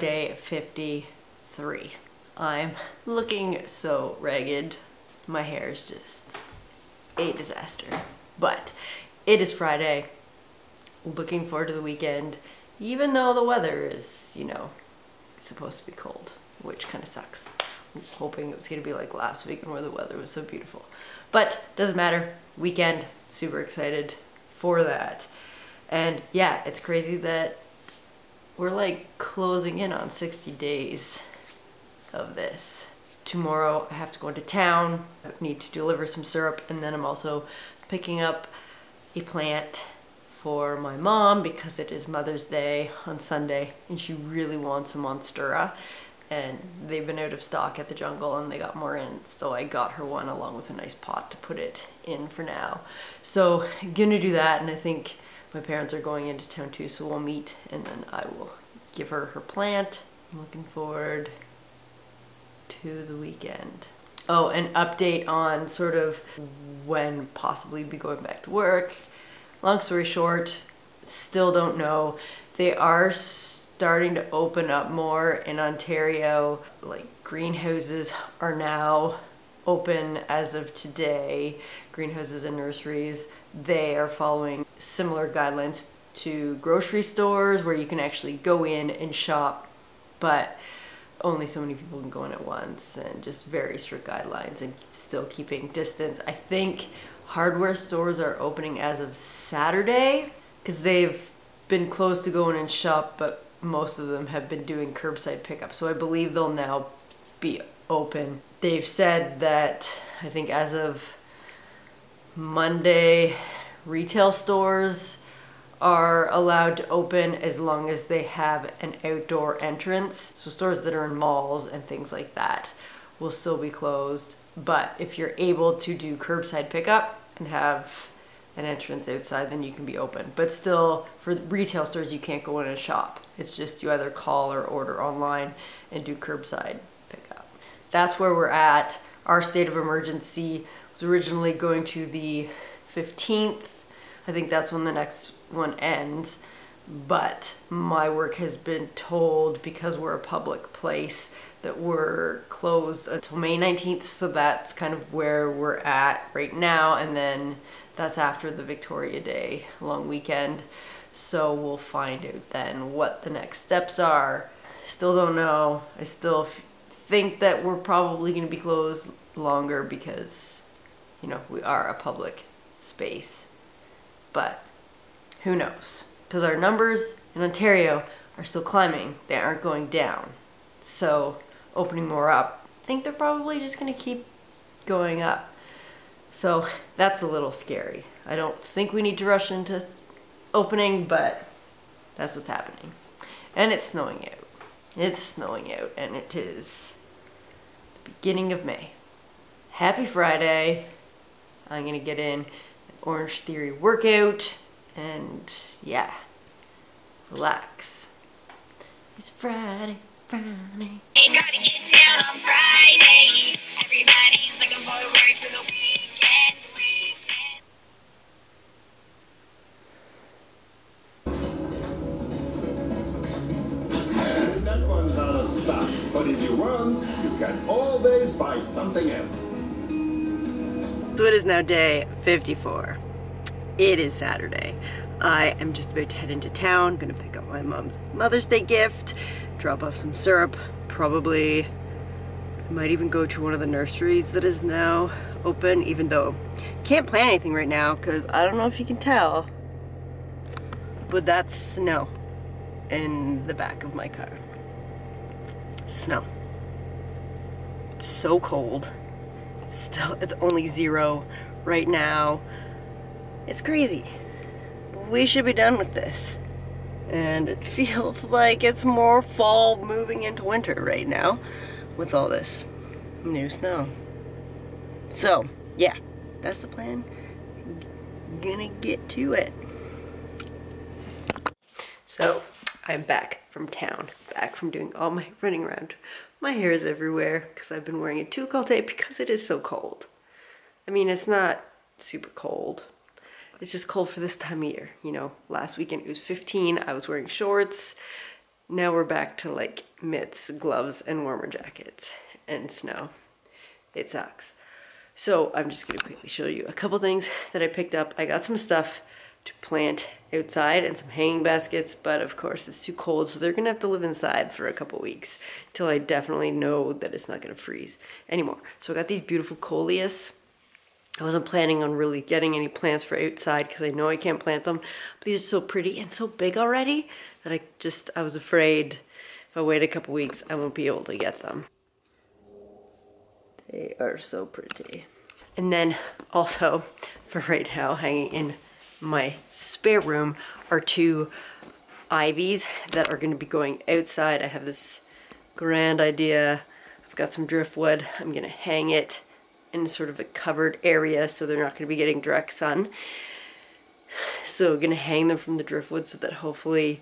day 53. I'm looking so ragged. My hair is just a disaster. But it is Friday. Looking forward to the weekend, even though the weather is, you know, supposed to be cold, which kind of sucks. I was hoping it was going to be like last weekend where the weather was so beautiful. But doesn't matter. Weekend, super excited for that. And yeah, it's crazy that we're like closing in on 60 days of this. Tomorrow I have to go into town, I need to deliver some syrup, and then I'm also picking up a plant for my mom because it is Mother's Day on Sunday and she really wants a Monstera, and they've been out of stock at the jungle and they got more in, so I got her one along with a nice pot to put it in for now. So I'm gonna do that, and I think my parents are going into town too, so we'll meet and then I will give her her plant. I'm looking forward to the weekend. Oh, an update on sort of when possibly be going back to work. Long story short, still don't know. They are starting to open up more in Ontario. Like, greenhouses are now open as of today. Greenhouses and nurseries, they are following similar guidelines to grocery stores where you can actually go in and shop, but only so many people can go in at once, and just very strict guidelines and still keeping distance. I think hardware stores are opening as of Saturday because they've been closed to go in and shop, but most of them have been doing curbside pickup. So I believe they'll now be open. They've said that I think as of Monday, retail stores are allowed to open as long as they have an outdoor entrance. So stores that are in malls and things like that will still be closed. But if you're able to do curbside pickup and have an entrance outside, then you can be open. But still, for retail stores, you can't go in and shop. It's just you either call or order online and do curbside pickup. That's where we're at. Our state of emergency was originally going to the 15th. I think that's when the next one ends. But my work has been told, because we're a public place, that we're closed until May 19th, so that's kind of where we're at right now, and then that's after the Victoria Day long weekend, so we'll find out then what the next steps are. Still don't know. I still think that we're probably going to be closed longer because, you know, we are a public space, but who knows? Because our numbers in Ontario are still climbing. They aren't going down. So opening more up, I think they're probably just going to keep going up. So that's a little scary. I don't think we need to rush into opening, but that's what's happening. And it's snowing out. It's snowing out, and it is the beginning of May. Happy Friday. I'm going to get in an Orange Theory workout and, yeah, relax. It's Friday. Friday. Hey, gotta get down on Friday. Everybody's looking forward to the weekend. And that one's out of stock. But if you want, you can always buy something else. So it is now day 54. It is Saturday. I am just about to head into town. Gonna pick up my mom's Mother's Day gift, drop off some syrup, probably might even go to one of the nurseries that is now open, even though can't plan anything right now because I don't know if you can tell, but that's snow in the back of my car. Snow. It's so cold. Still, it's only 0 right now. It's crazy. We should be done with this. And it feels like it's more fall moving into winter right now with all this new snow. So, yeah, that's the plan. Gonna get to it. So, I'm back from town, back from doing all my running around. My hair is everywhere because I've been wearing a toque all day because it is so cold. I mean, it's not super cold. It's just cold for this time of year, you know. Last weekend it was 15, I was wearing shorts. Now we're back to like mitts, gloves, and warmer jackets, and snow. It sucks. So I'm just gonna quickly show you a couple things that I picked up. I got some stuff to plant outside and some hanging baskets, but of course it's too cold, so they're gonna have to live inside for a couple weeks till I definitely know that it's not gonna freeze anymore. So I got these beautiful coleus. I wasn't planning on really getting any plants for outside because I know I can't plant them, but these are so pretty and so big already that I was afraid if I wait a couple weeks I won't be able to get them. They are so pretty. And then also for right now hanging in my spare room are two ivies that are going to be going outside. I have this grand idea. I've got some driftwood. I'm going to hang it in sort of a covered area so they're not going to be getting direct sun. So I'm going to hang them from the driftwood so that hopefully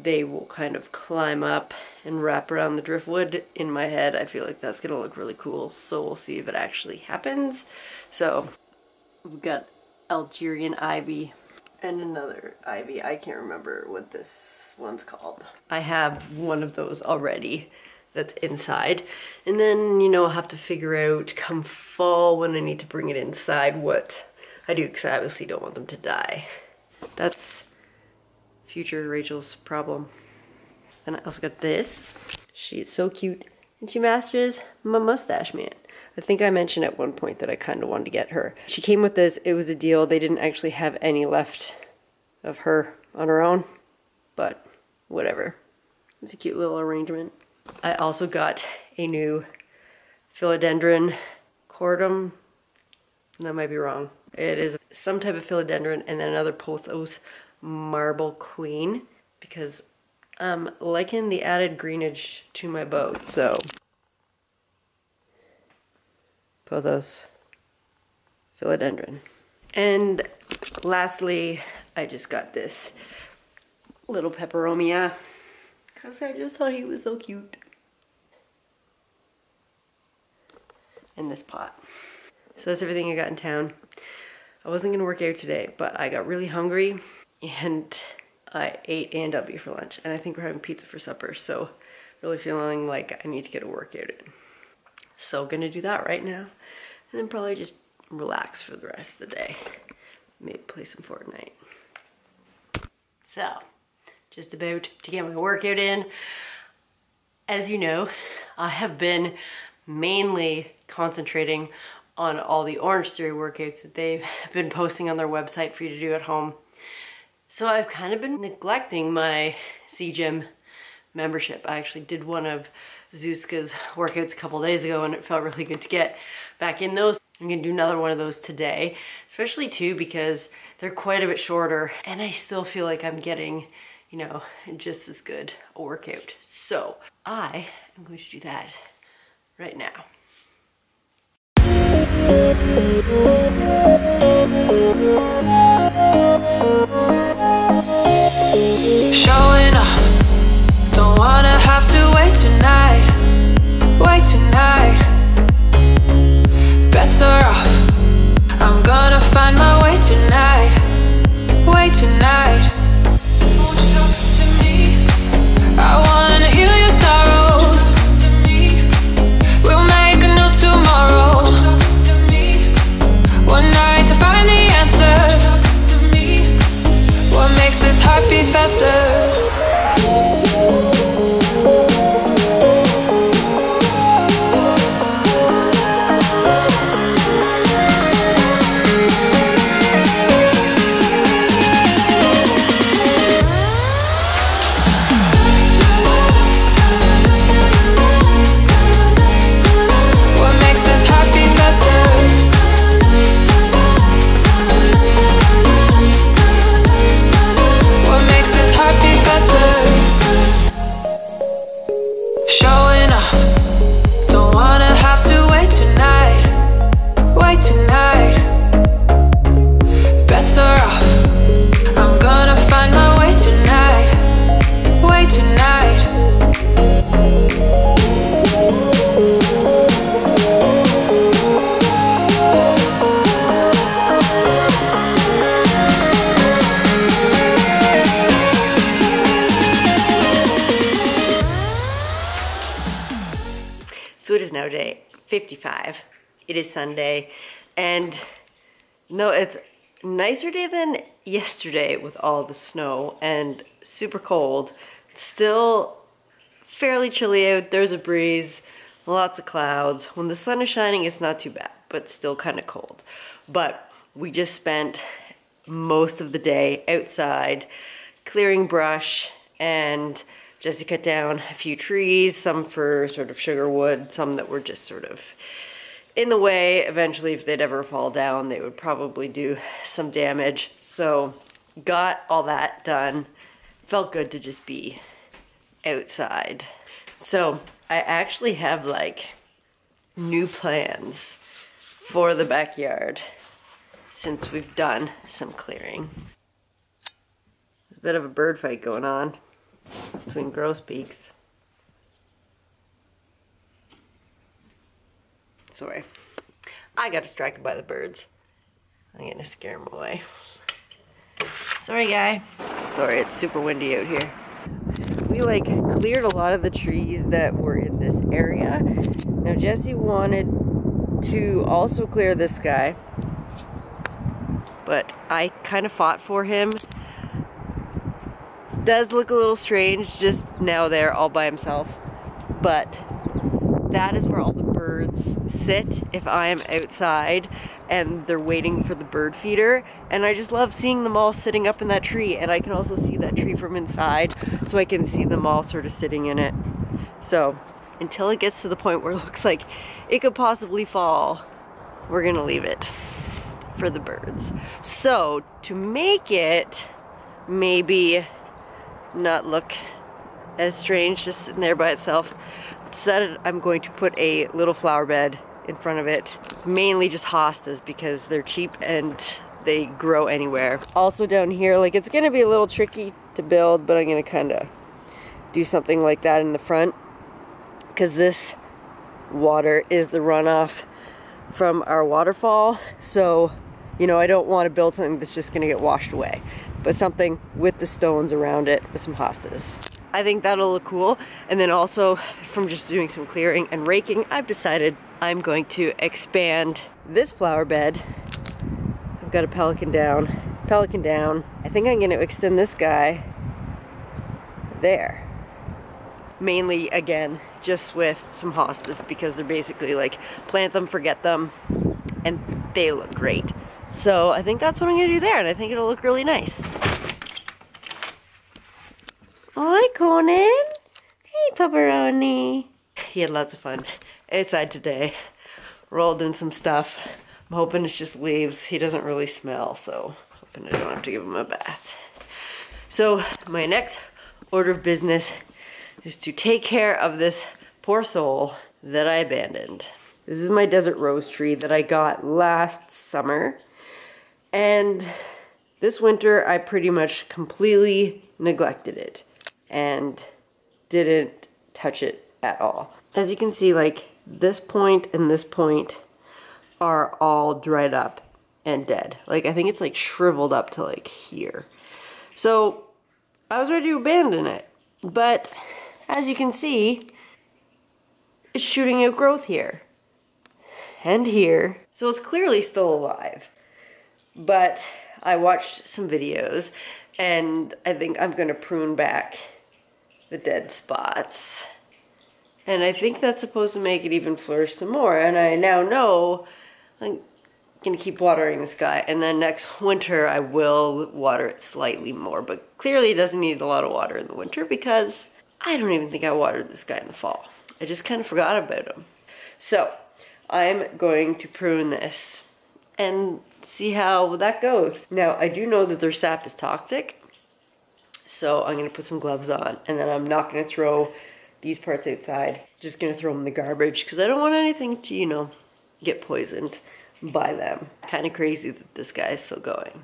they will kind of climb up and wrap around the driftwood. In my head, I feel like that's going to look really cool. So we'll see if it actually happens. So we've got Algerian ivy and another ivy. I can't remember what this one's called. I have one of those already that's inside, and then, you know, I'll have to figure out come fall when I need to bring it inside what I do, because I obviously don't want them to die. That's future Rachel's problem. And I also got this. She is so cute and she matches my mustache man. I think I mentioned at one point that I kind of wanted to get her. She came with this. It was a deal. They didn't actually have any left of her on her own, but whatever. It's a cute little arrangement. I also got a new philodendron cordatum. That might be wrong. It is some type of philodendron, and then another pothos marble queen, because I'm liking the added greenage to my boat, so. Pothos, philodendron. And lastly, I just got this little peperomia because I just thought he was so cute. And this pot. So that's everything I got in town. I wasn't gonna work out today, but I got really hungry and I ate A&W for lunch, and I think we're having pizza for supper, so really feeling like I need to get a workout in. So gonna do that right now, and then probably just relax for the rest of the day. Maybe play some Fortnite. So, just about to get my workout in. As you know, I have been mainly concentrating on all the Orange Theory workouts that they've been posting on their website for you to do at home. So I've kind of been neglecting my C-Gym membership. I actually did one of Zuzka's workouts a couple days ago and it felt really good to get back in those. I'm gonna do another one of those today, especially too because they're quite a bit shorter and I still feel like I'm getting, you know, just as good a workout. So I am going to do that right now. Showing up. Don't wanna have to wait tonight, wait tonight. Better off, I'm gonna find my way tonight, wait tonight. Won't you talk to me? I wanna heal your sorrows. We'll make a new tomorrow. no day, 55. It is Sunday, and no, it's nicer day than yesterday with all the snow and super cold. It's still fairly chilly out. There's a breeze, lots of clouds. When the sun is shining, it's not too bad, but still kind of cold. But we just spent most of the day outside clearing brush, and Jesse cut down a few trees, some for sort of sugar wood, some that were just sort of in the way. Eventually, if they'd ever fall down, they would probably do some damage. So got all that done. Felt good to just be outside. So I actually have like new plans for the backyard since we've done some clearing. There's a bit of a bird fight going on between grosbeaks. Sorry, I got distracted by the birds. I'm gonna scare them away. Sorry, guy. Sorry, it's super windy out here. We like cleared a lot of the trees that were in this area. Now Jesse wanted to also clear this guy, but I kind of fought for him. Does look a little strange just now there all by himself, but that is where all the birds sit if I am outside, and they're waiting for the bird feeder, and I just love seeing them all sitting up in that tree. And I can also see that tree from inside, so I can see them all sort of sitting in it. So until it gets to the point where it looks like it could possibly fall, we're gonna leave it for the birds. So to make it maybe not look as strange just sitting there by itself, decided I'm going to put a little flower bed in front of it, mainly just hostas because they're cheap and they grow anywhere. Also down here, like, it's gonna be a little tricky to build, but I'm gonna kinda do something like that in the front, because this water is the runoff from our waterfall. So, you know, I don't want to build something that's just gonna get washed away, but something with the stones around it with some hostas. I think that'll look cool. And then also from just doing some clearing and raking, I've decided I'm going to expand this flower bed. I've got a pelican down, pelican down. I think I'm going to extend this guy there. Mainly again just with some hostas, because they're basically like plant them, forget them, and they look great. So I think that's what I'm going to do there, and I think it'll look really nice. Hi, Conan. Hey, Pepperoni. He had lots of fun outside today. Rolled in some stuff. I'm hoping it's just leaves. He doesn't really smell, so hoping I don't have to give him a bath. So my next order of business is to take care of this poor soul that I abandoned. This is my desert rose tree that I got last summer. And this winter, I pretty much completely neglected it and didn't touch it at all. As you can see, like, this point and this point are all dried up and dead. Like, I think it's like shriveled up to like here. So I was ready to abandon it, but as you can see, it's shooting out growth here and here. So it's clearly still alive. But I watched some videos, and I think I'm gonna prune back the dead spots. And I think that's supposed to make it even flourish some more. And I now know I'm gonna keep watering this guy, and then next winter I will water it slightly more, but clearly it doesn't need a lot of water in the winter because I don't even think I watered this guy in the fall. I just kind of forgot about him. So I'm going to prune this and see how that goes. Now, I do know that their sap is toxic, so I'm gonna put some gloves on, and then I'm not gonna throw these parts outside. Just gonna throw them in the garbage, because I don't want anything to, you know, get poisoned by them. Kind of crazy that this guy is still going.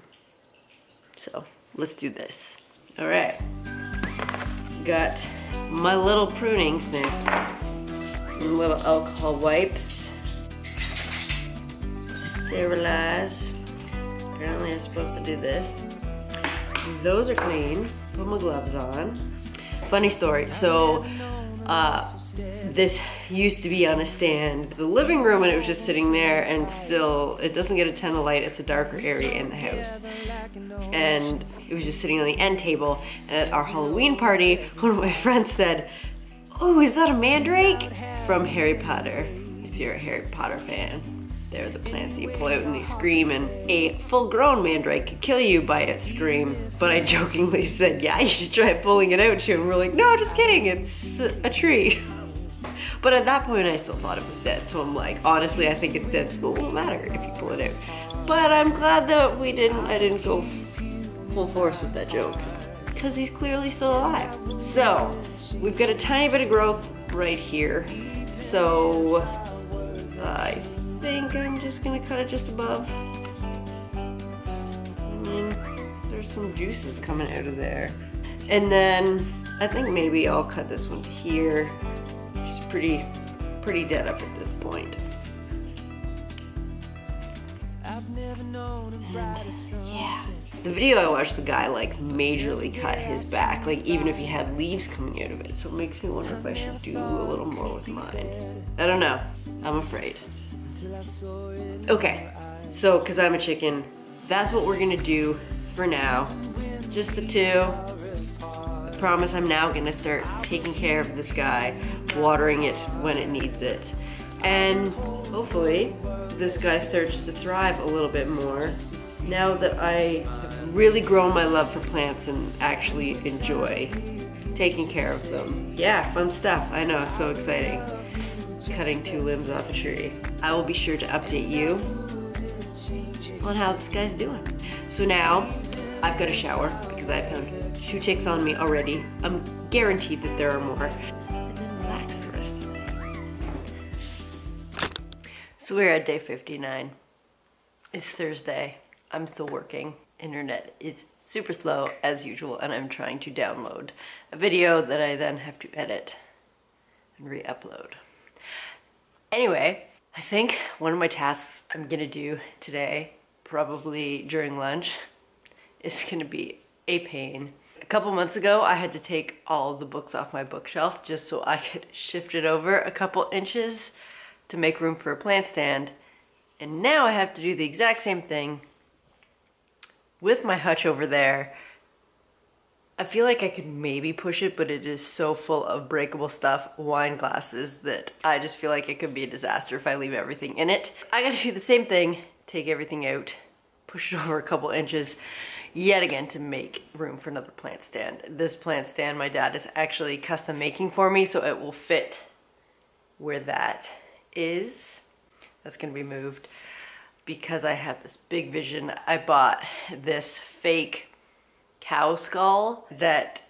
So, let's do this. All right, got my little pruning snips and little alcohol wipes. Sterilize. Apparently I'm supposed to do this. Those are clean. Put my gloves on. Funny story, so This used to be on a stand, the living room, and it was just sitting there, and still it doesn't get a ton of light. It's a darker area in the house, and it was just sitting on the end table. And at our Halloween party, one of my friends said, "Oh, is that a mandrake from Harry Potter?" If you're a Harry Potter fan, they're the plants that you pull out and they scream, and a full-grown mandrake could kill you by its scream. But I jokingly said, "Yeah, you should try pulling it out too." And we're like, "No, just kidding, it's a tree." But at that point, I still thought it was dead, so I'm like, honestly, I think it's dead, so it won't matter if you pull it out. But I'm glad that I didn't go full force with that joke, because he's clearly still alive. So, we've got a tiny bit of growth right here, so I think I'm just gonna cut it just above. And there's some juices coming out of there. And then, I think maybe I'll cut this one here. Pretty dead up at this point. Yeah. The video I watched, the guy like majorly cut his back, like even if he had leaves coming out of it. So it makes me wonder if I should do a little more with mine. I don't know. I'm afraid. Okay. So, because I'm a chicken, that's what we're gonna do for now. Just the two. I promise I'm now gonna start taking care of this guy, watering it when it needs it, and hopefully this guy starts to thrive a little bit more now that I have really grown my love for plants and actually enjoy taking care of them. Yeah, fun stuff, I know, so exciting. Cutting two limbs off a tree. I will be sure to update you on how this guy's doing. So now I've got a shower because I found 2 ticks on me already. I'm guaranteed that there are more. And then relax the rest of the day. So we're at day 59. It's Thursday. I'm still working. Internet is super slow as usual, and I'm trying to download a video that I then have to edit and re-upload. Anyway, I think one of my tasks I'm gonna do today, probably during lunch, is gonna be a pain. A couple months ago, I had to take all of the books off my bookshelf just so I could shift it over a couple inches to make room for a plant stand. And now I have to do the exact same thing with my hutch over there. I feel like I could maybe push it, but it is so full of breakable stuff, wine glasses, that I just feel like it could be a disaster if I leave everything in it. I gotta do the same thing, take everything out, push it over a couple inches, yet again to make room for another plant stand. This plant stand my dad is actually custom making for me, so it will fit where that is. That's gonna be moved because I have this big vision. I bought this fake cow skull that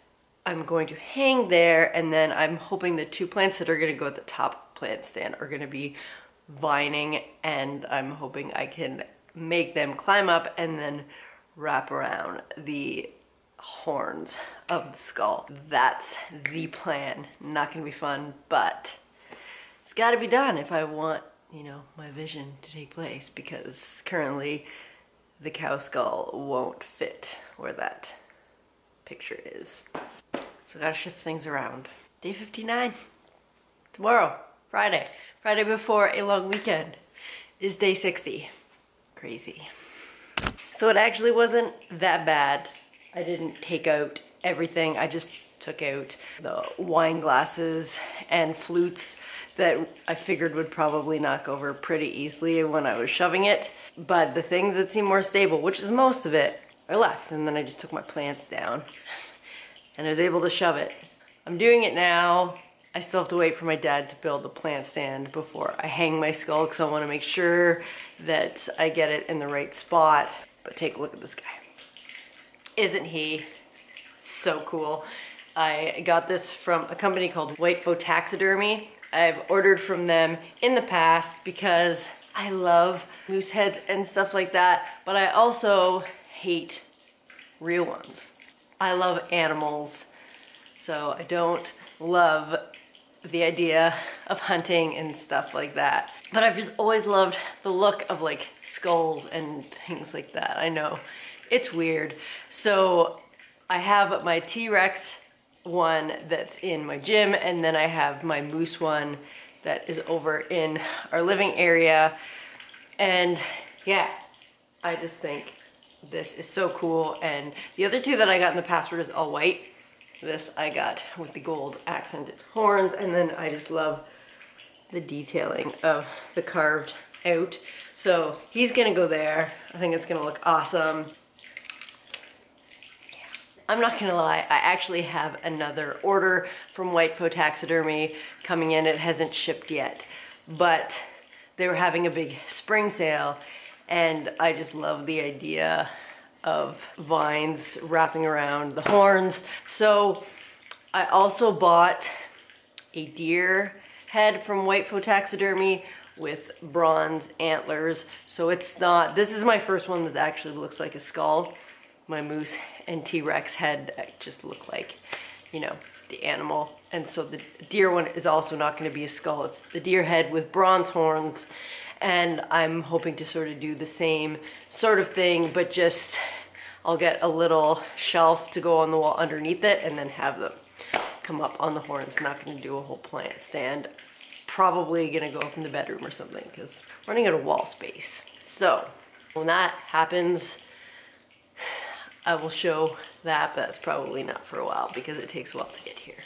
I'm going to hang there, and then I'm hoping the 2 plants that are gonna go at the top plant stand are gonna be vining, and I'm hoping I can make them climb up and then wrap around the horns of the skull. That's the plan. Not gonna be fun, but it's gotta be done if I want, you know, my vision to take place, because currently the cow skull won't fit where that picture is. So gotta shift things around. Day 59. Tomorrow, Friday. Friday before a long weekend is day 60. Crazy. So it actually wasn't that bad. I didn't take out everything. I just took out the wine glasses and flutes that I figured would probably knock over pretty easily when I was shoving it. But the things that seem more stable, which is most of it, I left. And then I just took my plants down and I was able to shove it. I'm doing it now. I still have to wait for my dad to build the plant stand before I hang my skull, because I want to make sure that I get it in the right spot. But take a look at this guy. Isn't he so cool? I got this from a company called White Faux Taxidermy. I've ordered from them in the past because I love moose heads and stuff like that, but I also hate real ones. I love animals, so I don't love the idea of hunting and stuff like that. But I've just always loved the look of like skulls and things like that. I know, it's weird. So I have my T-Rex one that's in my gym, and then I have my moose one that is over in our living area. And yeah, I just think this is so cool. And the other two that I got in the past were just all white. This I got with the gold accented horns, and then I just love the detailing of the carved out. So he's gonna go there. I think it's gonna look awesome. I'm not gonna lie, I actually have another order from White Faux Taxidermy coming in. It hasn't shipped yet, but they were having a big spring sale, and I just love the idea of vines wrapping around the horns. So I also bought a deer head from White Faux Taxidermy with bronze antlers. So it's not, this is my first one that actually looks like a skull. My moose and T-Rex head just look like, you know, the animal. And so the deer one is also not going to be a skull. It's the deer head with bronze horns. And I'm hoping to sort of do the same sort of thing, but just I'll get a little shelf to go on the wall underneath it and then have them come up on the horns. Not going to do a whole plant stand. Probably going to go up in the bedroom or something because we're running out of wall space. So when that happens, I will show that, but that's probably not for a while because it takes a while to get here.